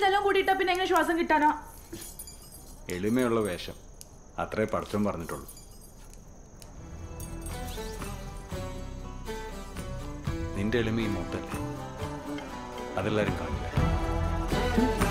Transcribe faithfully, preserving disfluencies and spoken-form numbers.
ഇതെല്ലാം കൂടിയിട്ടാ പിന്നെ എങ്ങനെ ശ്വാസം കിട്ടാനാ? എളിമയുള്ള വേഷം അത്രേ പഠിച്ചോൻ പറഞ്ഞിട്ടുള്ളൂ. നിന്റെ എളിമ ഈ മൂത്തല്ലേ, അതെല്ലാവരും കാണില്ല.